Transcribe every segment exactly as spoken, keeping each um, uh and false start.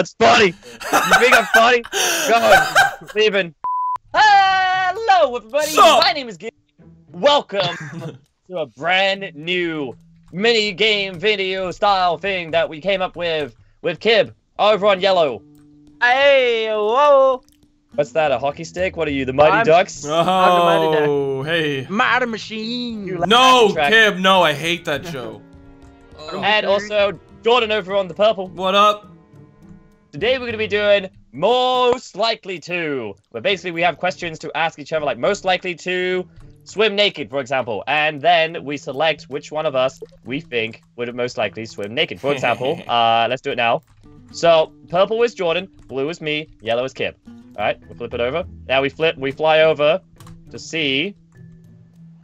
That's funny. You think I'm funny? Go on. Leaving. Hello, everybody. So my name is Gizzy. Welcome to a brand new mini game video style thing that we came up with with Kib over on Yellow. Hey, whoa. What's that, a hockey stick? What are you, the Mighty I'm, Ducks? Oh, hey. Mighty Machine. No, Kib, no, I hate that show. Oh. And also, Jordan over on the purple. What up? Today we're going to be doing Most Likely To. Where basically we have questions to ask each other, like most likely to swim naked, for example. And then we select which one of us we think would most likely swim naked. For example, uh, let's do it now. So, purple is Jordan, blue is me, yellow is Kib. Alright, we'll flip it over. Now we flip, we fly over to see.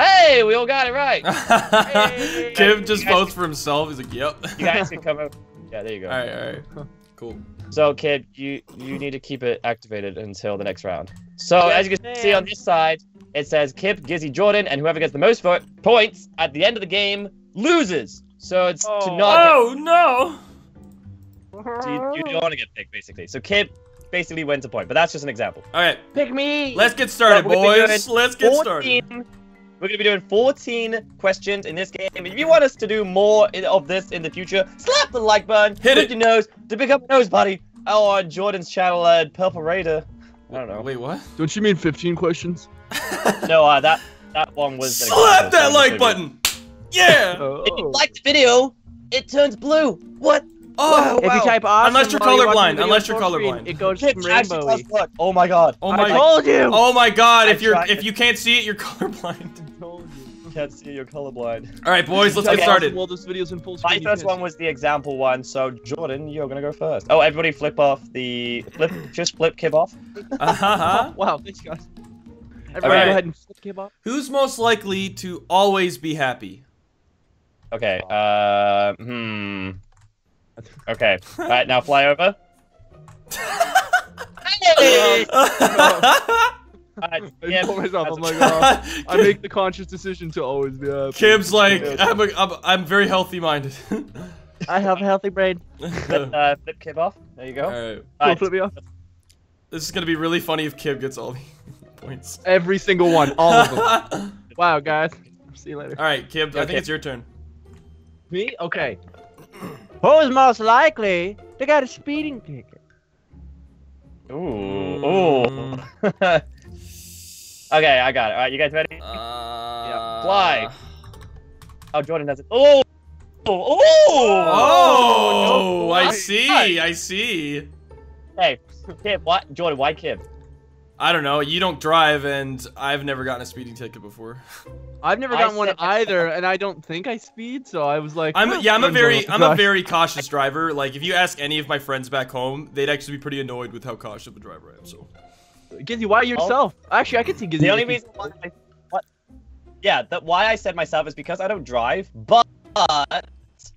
Hey, we all got it right! Hey. Kib just votes for himself, he's like, yep. You guys can come over. Yeah, there you go. Alright, alright. Cool. So, Kib, you, you need to keep it activated until the next round. So, yes, as you can man. see on this side, it says Kib, Gizzy, Jordan, and whoever gets the most points at the end of the game loses. So, it's oh. to not Oh, get... no! So you, you don't want to get picked, basically. So, Kib basically wins a point, but that's just an example. All right. Pick me! Let's get started, yeah, boys. Let's get fourteen, started. We're going to be doing fourteen questions in this game. If you want us to do more of this in the future, slap the like button. Hit it. Your nose to become a nose buddy. Oh, on Jordan's channel, uh, Purple Raider. I don't know. Wait, what? Don't you mean fifteen questions? No, uh, that, that one was... Slap that like button! Yeah! Oh. If you like the video, it turns blue. What? Oh, if wow. you type awesome, unless you're colorblind, unless you're colorblind, screen, it goes rainbow. Oh my god! Oh my I told god. you! Oh my god! I if you're if you can't see it, you're colorblind. I told you. Can't see it, you're colorblind. All right, boys, let's okay. get started. Well, this video's in full screen. My first one was the example one, so Jordan, you're gonna go first. Oh, everybody, flip off the flip. Just flip Kib off. Uh huh. Wow, thanks guys. Everybody, right. go ahead and flip Kib off. Who's most likely to always be happy? Okay. Uh. Hmm. Okay. All right, now fly over. Hey! I told myself, I'm like, uh, I make the conscious decision to always be happy. Kib's like, I'm, a, I'm, I'm very healthy-minded. I have a healthy brain. Flip, uh, flip Kib off. There you go. All right. All right. Flip me off. This is gonna be really funny if Kib gets all the points. Every single one, all of them. Wow, guys. See you later. All right, Kib. Yo, I think Kib. It's your turn. Me? Okay. Who's most likely to get a speeding ticket? Ooh. Ooh. Okay, I got it. Alright, you guys ready? Uh... Yeah. Fly. Oh, Jordan does it. Oh! Oh! Oh! Oh! Oh I see. I see. Hey, Kib, what? Jordan, why Kib? I don't know. You don't drive, and I've never gotten a speeding ticket before. I've never gotten one either, and I don't think I speed, so I was like, I'm yeah, I'm a very I'm a very cautious driver. Like if you ask any of my friends back home, they'd actually be pretty annoyed with how cautious of a driver I am. So, Gizzy, why yourself? Oh. Actually, I could see Gizzy. The only reason why I, what? Yeah, that why I said myself is because I don't drive, but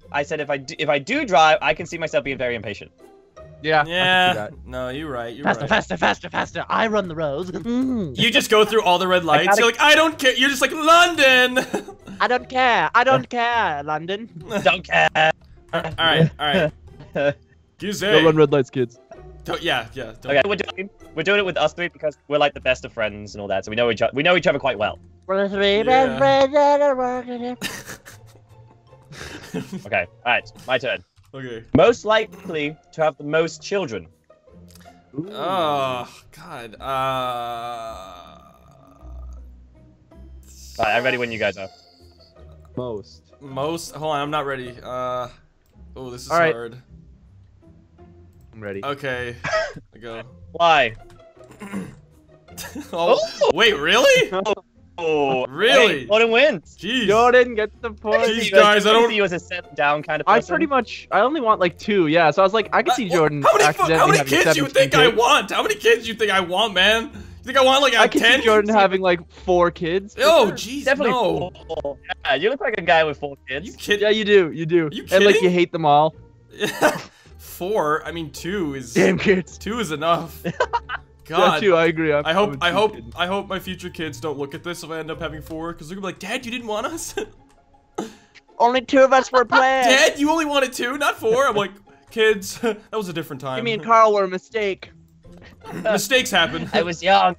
I said if I do, if I do drive, I can see myself being very impatient. Yeah. Yeah. No, you're right. You're faster, right. Faster, faster, faster, faster. I run the roads. Mm. You just go through all the red lights. You're like, I don't care. You're just like, London. I don't care. I don't care, London. Don't care. All right. All right. Gizzy. Don't run red lights, kids. Don't, yeah, yeah. Don't. Okay, we're doing, we're doing it with us three because we're like the best of friends and all that. So we know each other. We know each other quite well. We're the three best friends that are working. Okay. All right. My turn. Okay. Most likely to have the most children. Ooh. Oh God. Uh... All right, I'm ready when you guys are. Most. Most. Hold on, I'm not ready. Uh. Oh, this is right. hard. I'm ready. Okay. I go. Why? Oh. Oh. Wait, really? Oh. Oh, really? Hey, Jordan wins. Jeez. Jordan gets the point. Jeez, guys, I don't see you as a set down kind of person. I pretty much, I only want like two, yeah. So I was like, I can see uh, Jordan. How many, how many kids do you think I want? How many kids do you think I want, man? You think I want like a I can ten? See Jordan having like four kids. Oh, jeez, no. Four. Yeah, you look like a guy with four kids. You kidding? Yeah, you do, you do. You and like you hate them all. Four? I mean, two is. Damn kids. Two is enough. God. Yeah, too, I agree. I'm, I hope, I hope, kidding. I hope my future kids don't look at this if I end up having four, because they're gonna be like, Dad, you didn't want us. Only two of us were playing. Dad, you only wanted two, not four. I'm like, kids. That was a different time. Me and Carl were a mistake. Mistakes happen. I was young.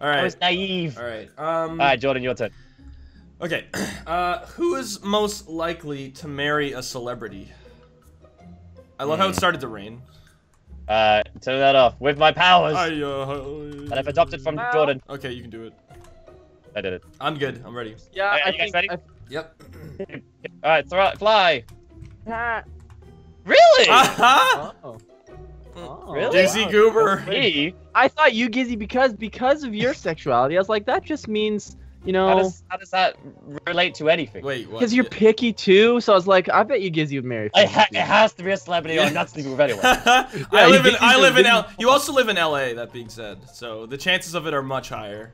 All right. I was naive. All right. Um, All right, Jordan, your turn. Okay. Uh, who is most likely to marry a celebrity? I love mm. how it started to rain. Uh, turn that off. With my powers. I, uh, that I've adopted from uh, Jordan. Okay, you can do it. I did it. I'm good. I'm ready. Yeah. Are, I are you guys ready? I... Yep. All right. Throw it. Fly. Ah. Really? Uh-huh. Oh. Oh, really? Gizzy wow. Goober. Hey. I thought you, Gizzy, because because of your sexuality. I was like, that just means, you know. How does, how does that relate to anything? Wait, what? Because you're picky too. So I was like, I bet you, Gizzy, would marry. I ha it has to be a celebrity, or I'm not sleeping with anyone. yeah, I live in I live in L. You also live in L A. That being said, so the chances of it are much higher.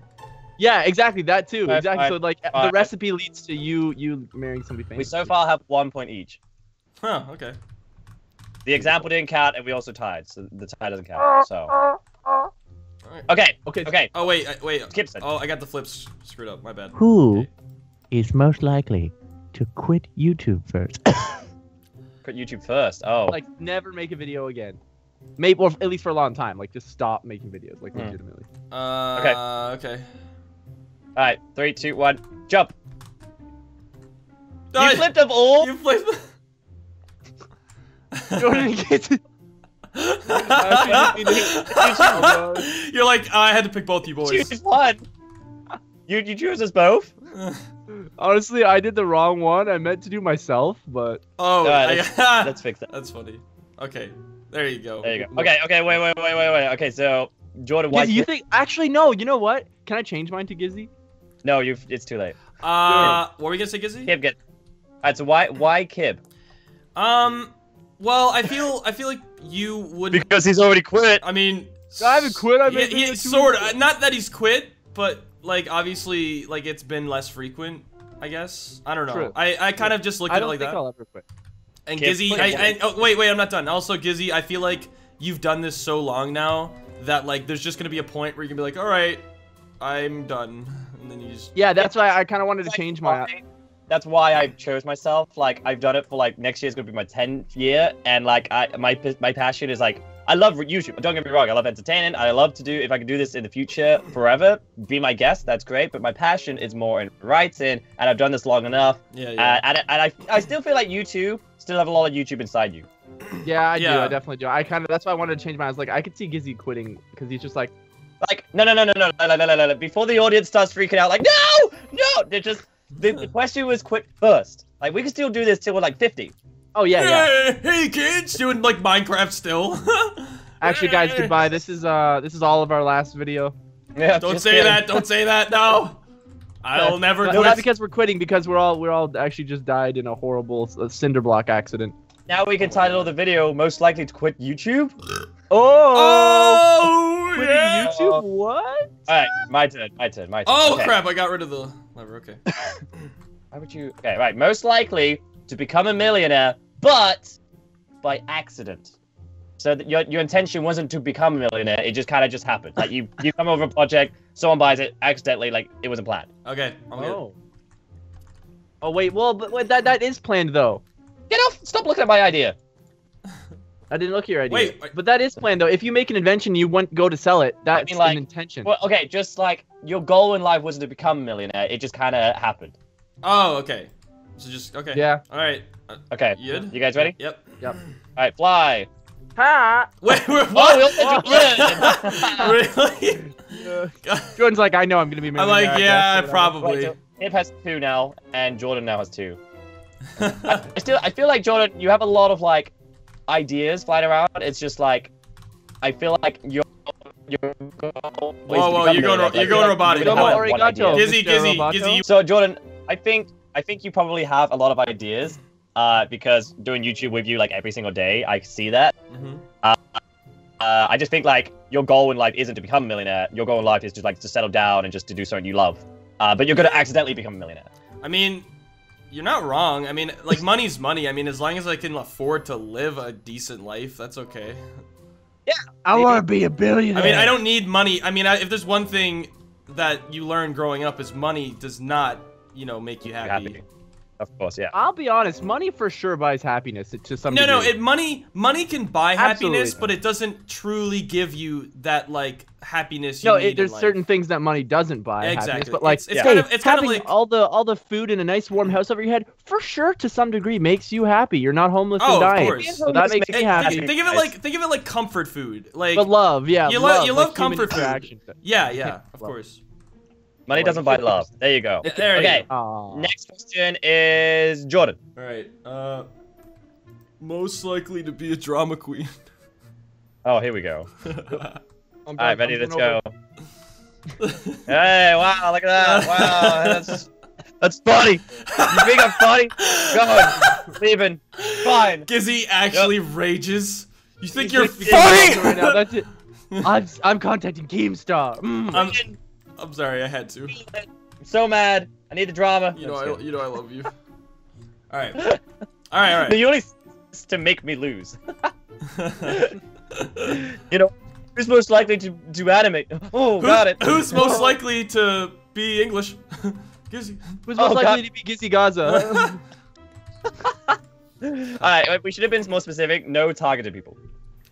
Yeah, exactly. That too. Five, exactly. Five, so like, five, the recipe leads to you you marrying somebody famous. We so far have one point each. Huh. Okay. The example didn't count, and we also tied, so the tie doesn't count. So. All right. Okay. Okay. Okay. Oh wait, I, wait. Gibson. Oh, I got the flips screwed up. My bad. Who okay. is most likely to quit YouTube first? Quit YouTube first. Oh. Like never make a video again. Maybe, or at least for a long time. Like just stop making videos, like hmm. legitimately. Uh. Okay. Okay. All right, three, two, one, jump! No, you I, flipped them all. You flipped them. Jordan gets it. You're like, I had to pick both you boys. Choose one. You you choose us both. Honestly, I did the wrong one. I meant to do myself, but oh, all right, let's, I, let's fix that. That's funny. Okay, there you go. There you go. Okay, okay, wait, wait, wait, wait, wait. Okay, so Jordan, why? You think? Actually, no. You know what? Can I change mine to Gizzy? No, you've. It's too late. Uh, what were we gonna say, Gizzy? Kib, get. All right, so why, why Kib? Um, well, I feel, I feel like you would. Because he's already quit. I mean, I haven't quit. I've been yeah, sort of. Not that he's quit, but like obviously, like it's been less frequent. I guess. I don't know. True. I, I kind True. of just look at it like that. I don't think I'll ever quit. And Kib, Gizzy, I, I, oh wait, wait, I'm not done. Also, Gizzy, I feel like you've done this so long now that like there's just gonna be a point where you can be like, all right. I'm done, and then you just... Yeah, that's why I kind of wanted to change my... That's why I chose myself. Like, I've done it for, like, next year's gonna be my tenth year, and, like, I my my passion is, like, I love YouTube. Don't get me wrong, I love entertaining. I love to do... If I can do this in the future, forever, be my guest, that's great, but my passion is more in writing, and I've done this long enough. Yeah, yeah. Uh, and and I, I still feel like you two still have a lot of YouTube inside you. Yeah, I yeah. do. I definitely do. I kind of... That's why I wanted to change mine. I was like, I could see Gizzy quitting, because he's just like... Like, no, no, no, no, no, no, no, no, no, before the audience starts freaking out, like, no, no, they're just, the, the question was quit first. Like, we can still do this till we're, like, fifty. Oh, yeah, yeah. Hey, hey kids, doing, like, Minecraft still. Actually, guys, goodbye. This is, uh, this is all of our last video. Yeah, don't say kidding. that, don't say that, no. I'll never do it. Not because we're quitting, because we're all, we're all actually just died in a horrible uh, cinder block accident. Now we can title the video, most likely to quit YouTube. Oh! Oh Quitting yeah. YouTube? What? Alright, my turn, my turn, my turn. Oh okay. crap, I got rid of the lever, okay. Why would you... Okay, right, most likely to become a millionaire, but by accident. So that your, your intention wasn't to become a millionaire, it just kind of just happened. Like, you, you come over a project, someone buys it, accidentally, like, it wasn't planned. Okay, I'm oh. good. Oh, wait, well, but wait, that that is planned, though. Get off! Stop looking at my idea! I didn't look at your idea. Wait, wait, but that is planned though. If you make an invention, you want go to sell it. That's I mean, like, an intention. Well, okay, just like your goal in life wasn't to become a millionaire. It just kind of happened. Oh, okay. So just okay. Yeah. All right. Uh, okay. Yid? You guys ready? Yep. Yep. All right, fly. Ha! Wait, we're what? Oh, we all really? Yeah. Jordan's like, I know I'm gonna be. I'm like, yeah, I probably. Right, so Kib has two now, and Jordan now has two. I, I still, I feel like Jordan, you have a lot of like. ideas flying around. It's just like I feel like you're you're whoa whoa you're going you're going robotic. Gizzy Gizzy Gizzy. So Jordan, I think I think you probably have a lot of ideas uh because doing YouTube with you like every single day, I see that. Mm-hmm. uh, uh, I just think like your goal in life isn't to become a millionaire. Your goal in life is just like to settle down and just to do something you love. Uh, but you're gonna accidentally become a millionaire. I mean. You're not wrong. I mean, like, money's money. I mean, as long as I can afford to live a decent life, that's okay. Yeah. I want to be a billionaire. I mean, I don't need money. I mean, I, if there's one thing that you learn growing up is money does not, you know, make you happy. happy. Of course, yeah. I'll be honest, money for sure buys happiness to some degree. No, no, it, money money can buy Absolutely. happiness, but it doesn't truly give you that, like, happiness you no, need it, there's in life. Certain things that money doesn't buy exactly. happiness, but, like, it's, it's yeah. kind of, it's having kind of like, all, the, all the food in a nice warm house over your head, for sure, to some degree, makes you happy. You're not homeless oh, and dying. Oh, of course. So that makes me happy. Think, think, of it like, think of it like comfort food. Like, but love, yeah. You love, love, you love like comfort food. Yeah, yeah, of love. course. Money doesn't buy love. There you go. There okay. You go. Next question is Jordan. All right. Uh, most likely to be a drama queen. Oh, here we go. All right, ready? Let's go. Hey! Wow! Look at that! Wow! That's that's funny. You think I'm funny? Go on. Leaving. Fine. Gizzy actually yep. rages. You think you're funny right now? That's it. I'm I'm contacting GameStop. Mm. I'm. I'm sorry, I had to. I'm so mad. I need the drama. You know, I, you know I love you. All right. All right, all right. The only thing is to make me lose. You know, who's most likely to do animate? Oh, Who, got it. Who's most likely to be English? Gizzy. Who's most oh, likely God. to be Gizzy Gaza? All right, we should have been more specific. No targeted people.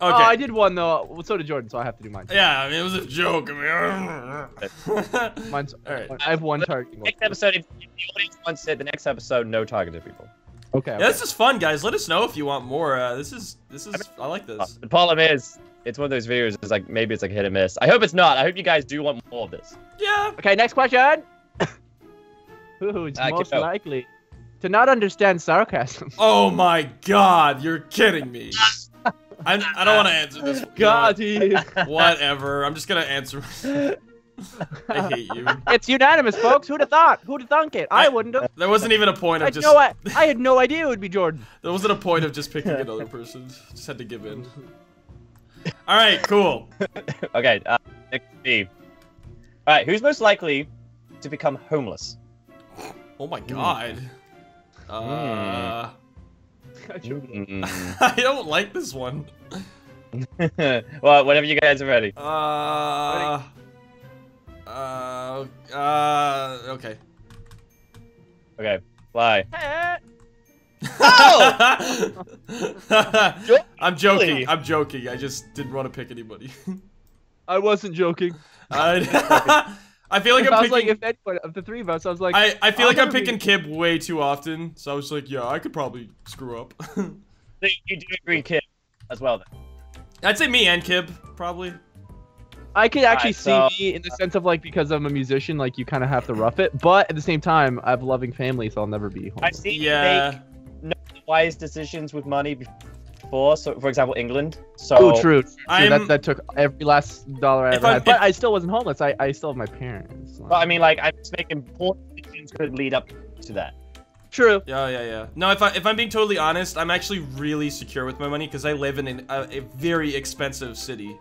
Okay. Oh, I did one though. Well, so did Jordan, so I have to do mine. Too. Yeah, I mean it was a joke. I mean, mine's all right. I have one target. Next episode, if the audience wants it, the next episode, no targeted people. Okay. Yeah, okay. This is fun, guys. Let us know if you want more. Uh, this is this is. I, mean, I like this. The problem is, it's one of those videos. It's like maybe it's like a hit and miss. I hope it's not. I hope you guys do want more of this. Yeah. Okay. Next question. Who's uh, most likely to not understand sarcasm? Oh my God! You're kidding me. I'm, I don't want to answer this. God, whatever. I'm just gonna answer. I hate you. It's unanimous, folks. Who'd have thought? Who'd have thunk it? I, I wouldn't have. There wasn't even a point of I just. No, I, I had no idea it would be Jordan. There wasn't a point of just picking another person. Just had to give in. All right, cool. Okay, uh, next Steve. All right, who's most likely to become homeless? Oh my God. Mm. Uh. Mm. I don't like this one. Well, whenever you guys are ready. Uh, uh, uh, okay. Okay, fly. Oh! I'm joking. I'm joking. I just didn't want to pick anybody. I wasn't joking. I, I feel like if I'm I was picking, like, if anyone of the three of us, I was like, I, I feel I'm like I'm picking be... Kib way too often, so I was like, yeah, I could probably screw up. So you do agree Kib as well, then? I'd say me and Kib, probably. I could actually right, so, see me in the uh, sense of, like, because I'm a musician, like, you kind of have to rough it, but at the same time, I have a loving family, so I'll never be homeless. I've seen yeah. you make no wise decisions with money before, so, for example, England. So oh, true. true. That, that took every last dollar I ever had. But I still wasn't homeless. I, I still have my parents. Like. But I mean, like, I'm just making important decisions could lead up to that. True. Yeah, yeah, yeah. No, if, I, if I'm being totally honest, I'm actually really secure with my money because I live in an, a, a very expensive city.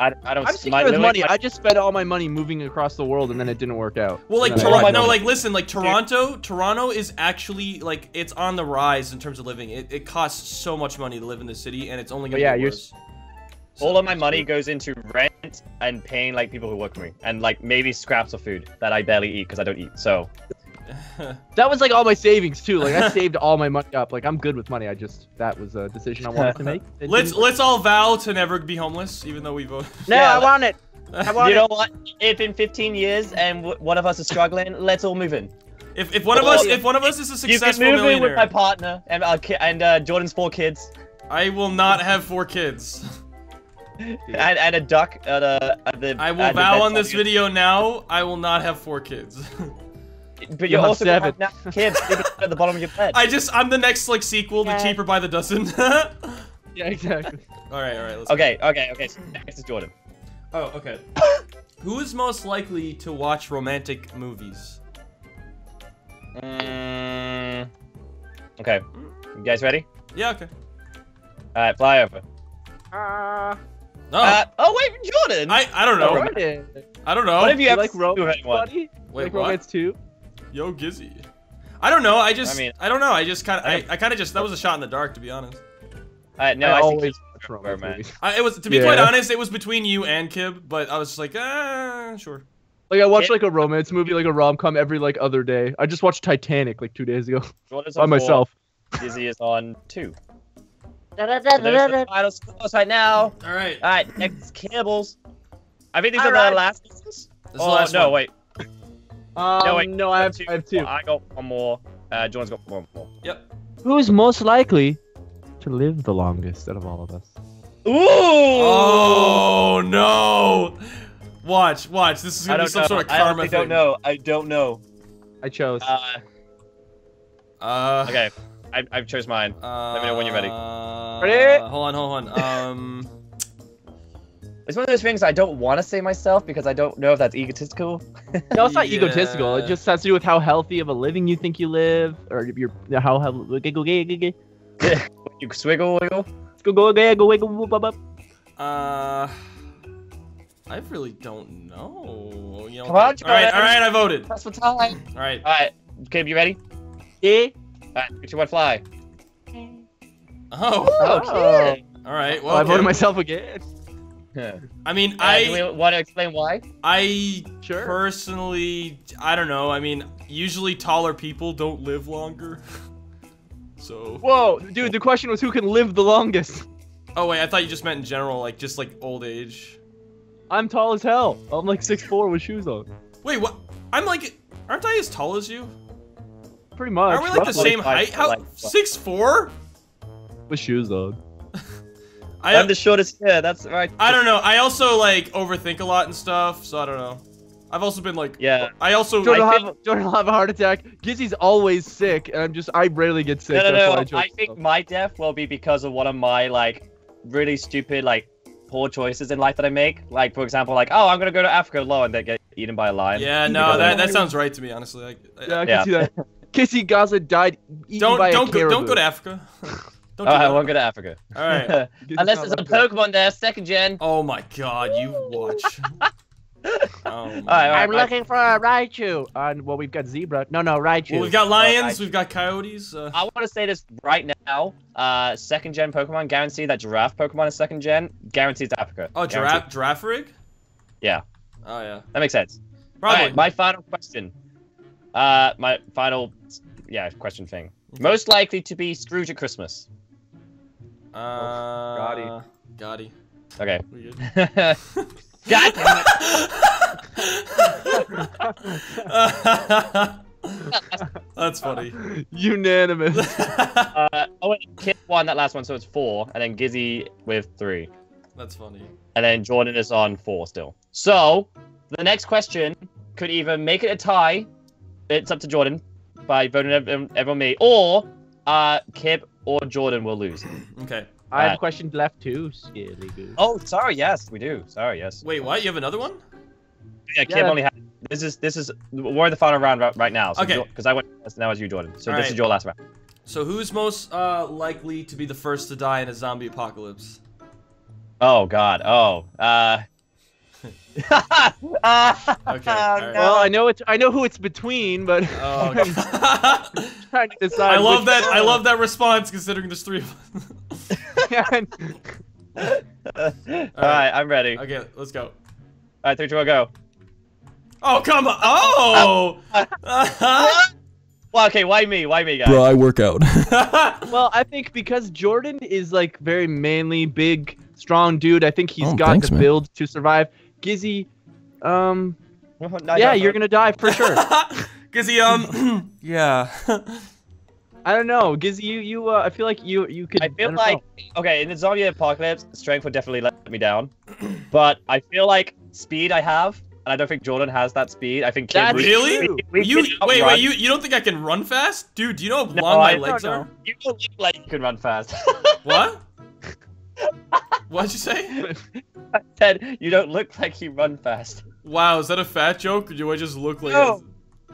I, I don't. I'm secure with money. I just spent all my money moving across the world, and then it didn't work out. Well, like Toronto. No, like listen, like Toronto. Toronto is actually like it's on the rise in terms of living. It, it costs so much money to live in the city, and it's only gonna yeah, be worse. So all of my money goes into rent and paying like people who work for me, and like maybe scraps of food that I barely eat because I don't eat. So that was like all my savings too. Like I saved all my money up. Like I'm good with money. I just that was a decision I wanted to make. It let's let's all vow to never be homeless, even though we vote. No, yeah, I want it. I want you it. know what? If in fifteen years and w one of us is struggling, let's all move in. If if one of us if one of us is a successful millionaire, you can move in with my partner and our ki and uh, Jordan's four kids. I will not have four kids. And, and a duck at a at the. I will vow on this video now. I will not have four kids. But you're also gonna have now kids at the bottom of your bed. I just, I'm the next like sequel to yeah. Cheaper by the Dozen. Yeah, exactly. All right, all right. Let's okay, go. okay, okay. So next is Jordan. Oh, okay. Who is most likely to watch romantic movies? Mm, okay. You guys ready? Yeah. Okay. All right, fly over. Uh, no. uh, oh wait, Jordan. I I don't know. Jordan. I don't know. What have you, you ever like romance? Wait, like what? Romance too? Yo, Gizzy. I don't know. I just. I mean, I don't know. I just kind of. I, I kind of just. That was a shot in the dark, to be honest. Uh, no, I, I always. I, it was to be yeah. quite honest. It was between you and Kib, but I was just like, ah, sure. Like I watch it, like a romance movie, like a rom-com every like other day. I just watched Titanic like two days ago by myself. Gizzy is on two. Da, da, da, so da, da, da. The final scores right now. All right. All right. Next, Kibbles. I think these All are right. the last ones. Oh last no, one. wait. Um, no wait. No, I have two. I have two. I got one more. Uh, John's got one more. Yep. Who's most likely to live the longest out of all of us? Ooh! Oh no! Watch, watch. This is gonna be some know. sort of karma I thing. I don't know. I don't know. I chose. Uh. uh okay. I I've chose mine. Uh, Let me know when you're ready. Ready? Uh, hold on, hold on. Um. It's one of those things I don't want to say myself because I don't know if that's egotistical. No, it's not yeah. egotistical. It just has to do with how healthy of a living you think you live, or if you're how how giggle giggle. You swiggle wiggle. Go go go wiggle wiggle wiggle. Uh. I really don't know. You know Come on, all right, all right, I voted. That's the time. All right, all right. Kib, you ready? Yeah. All right, picture one fly. Oh. Oh, okay. All right. Well, oh, I voted myself again. I mean, uh, I. Do we want to explain why? I sure. personally, I don't know. I mean, usually taller people don't live longer. So. Whoa, dude. The question was who can live the longest. Oh wait, I thought you just meant in general, like just like old age. I'm tall as hell. I'm like six foot four with shoes on. Wait, what? I'm like, aren't I as tall as you? Pretty much. Aren't we like the same height? How? six foot four? With shoes on. I, I'm the shortest here. That's right. I don't know. I also like overthink a lot and stuff, so I don't know. I've also been like, yeah. I also. Jordan, I think, have, Jordan will have a heart attack. Gizzy's always sick, and I'm just, I rarely get sick. No, no, no. I, I think my death will be because of one of my like really stupid like. poor choices in life that I make, like for example, like oh, I'm gonna go to Africa low and then get eaten by a lion. Yeah, no, that that sounds right to me, honestly. Like, yeah, I can yeah. see that. Kissy Gaza died eaten don't, by don't a caribou. Don't go to Africa. Don't do All right, I won't go to Africa. All right, unless there's a Pokemon there, second gen. Oh my God, you watch. Oh my. All right, I'm right. looking for a Raichu. And uh, well, we've got zebra. No, no, Raichu. Well, we've got lions. Uh, we've got coyotes. Uh... I want to say this right now. Uh, second gen Pokemon guarantee that giraffe Pokemon is second gen. Guarantees Africa. Oh, giraffe, giraffe rig. Yeah. Oh yeah. That makes sense. Probably. Right, my final question. Uh, my final, yeah, question thing. Most likely to be Scrooge at Christmas. Uh. Gotti. Gotti. Okay. God damn it. That's funny. Unanimous. uh, oh, wait, Kip won that last one, so it's four, and then Gizzy with three. That's funny. And then Jordan is on four still. So, the next question could either make it a tie, it's up to Jordan, by voting everyone me, or uh, Kip or Jordan will lose. Okay. I have uh, questions left too, Skilly Goose. Oh, sorry. Yes, we do. Sorry. Yes. Wait, what? You have another one? Yeah, Kim yeah. only had. This is this is we're in the final round right now. So okay. Because I went first, now it's you, Jordan. So All this right. is your last round. So who's most uh, likely to be the first to die in a zombie apocalypse? Oh God. Oh. Uh. uh okay. Right. Well, I know it's I know who it's between, but oh, okay. I'm trying to decide. I love that. One. I love that response, considering there's three of us. Alright, right, I'm ready. Okay, let's go. Alright, three, two, one, go. Oh, come on! Oh! Well, okay, why me? Why me, guys? Bro, I work out. Well, I think because Jordan is, like, very manly, big, strong dude, I think he's oh, got thanks, the build man. to survive. Gizzy, um... No, no, yeah, no, you're no. gonna die, for sure. Gizzy, um... yeah. I don't know, Gizzy. You, you. Uh, I feel like you, you could. I feel I like know. okay. In the zombie apocalypse, strength would definitely let me down, but I feel like speed I have, and I don't think Jordan has that speed. I think Kim really. We, we you wait, wait. You, you don't think I can run fast, dude? Do you know how no, long my I legs don't know. are? You don't look like you can run fast. What? What'd you say? I said you don't look like you run fast. Wow, is that a fat joke? Or do I just look like? No.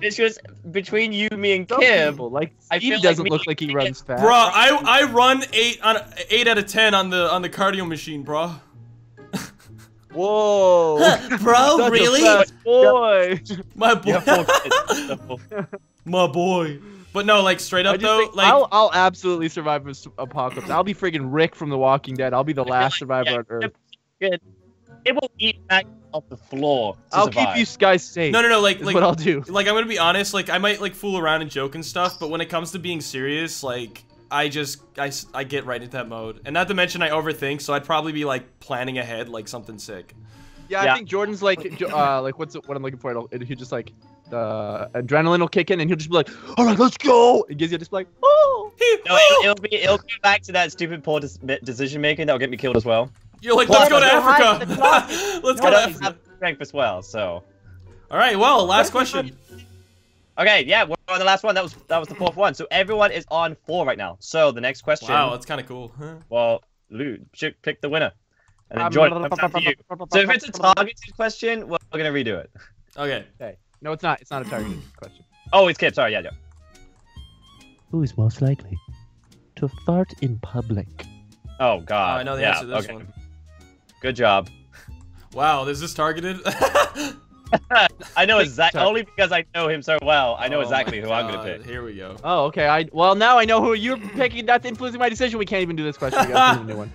It's just between you, me, and Kim. Like, Steve doesn't look like he runs fast. Bro, I I run eight on eight out of ten on the on the cardio machine, bro. Whoa, huh, bro, really? My boy, my boy, my boy. But no, like straight up though, like I'll I'll absolutely survive an apocalypse. I'll be friggin' Rick from The Walking Dead. I'll be the last survivor on Earth. Good. it will eat back off the floor. I'll survive. Keep you guys safe. No, no, no. Like, like what I'll do. Like, I'm gonna be honest. Like, I might like fool around and joke and stuff, but when it comes to being serious, like, I just I I get right into that mode. And not to mention, I overthink, so I'd probably be like planning ahead, like something sick. Yeah, yeah. I think Jordan's like, uh, like what's what I'm looking for? He just like the adrenaline will kick in, and he'll just be like, all right, let's go. And Gizzy just like, oh. No, it'll, it'll be it'll be back to that stupid poor decision making that'll get me killed as well. You're like, let's go to Africa. Let's go to Africa. Strength as well. So, all right. Well, last question. Okay, yeah, we're on the last one. That was that was the fourth one. So everyone is on four right now. So the next question. Wow, that's kind of cool. Huh? Well, Lou, pick the winner. And then Jordan, comes to you. So if it's a targeted question, well, we're gonna redo it. Okay. Okay. No, it's not. It's not a targeted question. Oh, it's Kip. Sorry. Yeah, yeah. Who is most likely to fart in public? Oh God. Oh, I know the yeah, answer to this okay. one. Good job. Wow, is this targeted? I know exactly, only because I know him so well. I know oh exactly who God. I'm gonna pick. Here we go. Oh, okay. I well now I know who you're picking. That's influencing my decision. We can't even do this question. We gotta do a new one.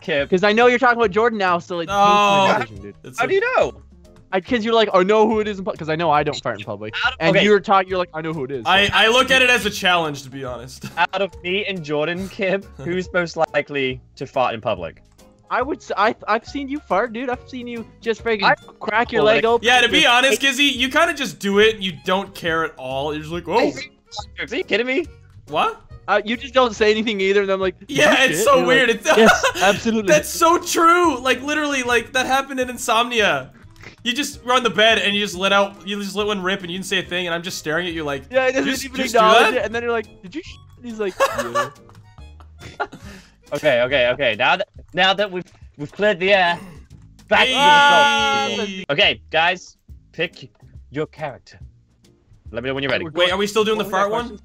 Kip. Because I know you're talking about Jordan now, so it oh, my decision, dude. How do you know? Because you're like, I know who it is, because I know I don't fart in public, of, and okay. you're talking. You're like, I know who it is. So. I I look at it as a challenge, to be honest. Out of me and Jordan, Kip, who's most likely to fart in public? I would. I I've seen you fart, dude. I've seen you just freaking crack your leg open. Yeah, to be honest, Gizzy, you kind of just do it. And you don't care at all. You're just like, oh. Are you kidding me? What? Uh, you just don't say anything either. And I'm like, yeah, it's so weird. Like, yes, absolutely. That's so true. Like literally, like that happened in Insomnia. You just were on the bed and you just let out. You just let one rip and you didn't say a thing. And I'm just staring at you like, yeah, I didn't even acknowledge it. And then you're like, did you? Sh and he's like, yeah. Okay, okay, okay. Now that now that we've we've cleared the air, back hey! to the results. Okay, guys, pick your character. Let me know when you're ready. Wait, are we still doing the fart one?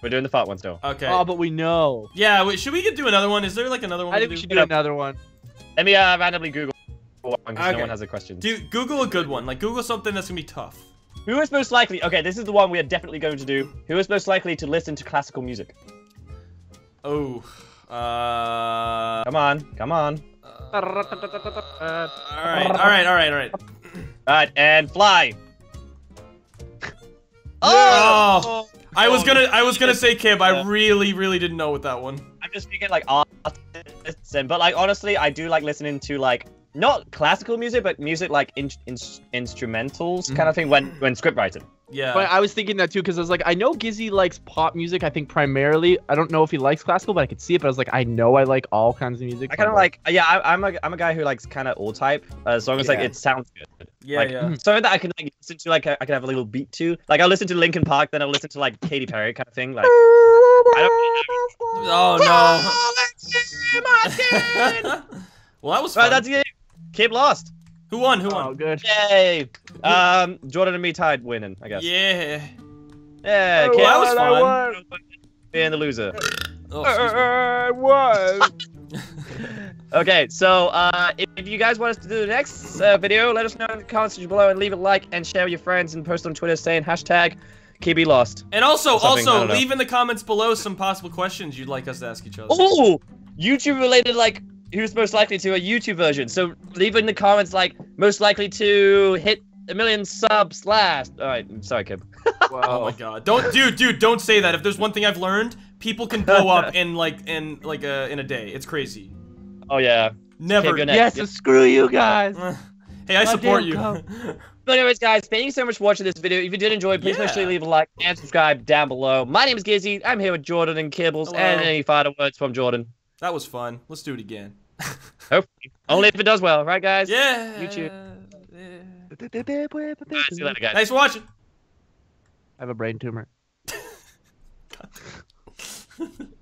We're doing the fart one still. Okay. Oh, but we know. Yeah. Wait, should we do another one? Is there like another one? I think we should do another one. Let me uh, randomly Google one because no one has a question. Dude, Google a good one. Like Google something that's gonna be tough. Who is most likely? Okay, this is the one we are definitely going to do. Who is most likely to listen to classical music? Oh. Uh, come on, come on. Uh, all right, all right, all right, all right. All right, and fly. Oh! oh! I was gonna, I was gonna say Kib. I really, really didn't know with that one. I'm just thinking like artists, and but like honestly, I do like listening to like not classical music, but music like in, in, instrumentals kind of thing when when script writing. Yeah, but I was thinking that too because I was like, I know Gizzy likes pop music. I think primarily. I don't know if he likes classical, but I could see it. But I was like, I know I like all kinds of music. I kind of like, yeah. I, I'm a I'm a guy who likes kind of all type uh, as long as yeah. like it sounds good. Yeah, like, yeah. So that I can like listen to like I can have a little beat to. Like I'll listen to Linkin Park, then I'll listen to like Katy Perry kind of thing. Like I don't. Really know. Oh no! Oh, well, that was fun. Right, that's it. Kip lost. Who won? Who won? Oh, good. Yay! Um, Jordan and me tied winning, I guess. Yeah. Yeah, Kip. That was fun. And the loser. Oh, I won. Okay, so uh, if, if you guys want us to do the next uh, video, let us know in the comments below and leave a like and share with your friends and post on Twitter saying hashtag KBLost. And also, also leave in the comments below some possible questions you'd like us to ask each other. Oh, YouTube related like. Who's most likely to a YouTube version? So leave in the comments like most likely to hit a million subs last. All right, I'm sorry, Kip. Oh my God! Don't, dude, dude, don't say that. If there's one thing I've learned, people can blow up in like in like a in a day. It's crazy. Oh yeah. Never. Kip, yes, yeah. So screw you guys. Hey, I God support you. But anyways, guys, thank you so much for watching this video. If you did enjoy, please yeah. make sure you leave a like and subscribe down below. My name is Gizzy. I'm here with Jordan and Kibbles. Hello. And any final words from Jordan? That was fun. Let's do it again. Hopefully. Only if it does well, right, guys? Yeah. YouTube. Yeah. Right, see you later, guys. Thanks for watching. I have a brain tumor.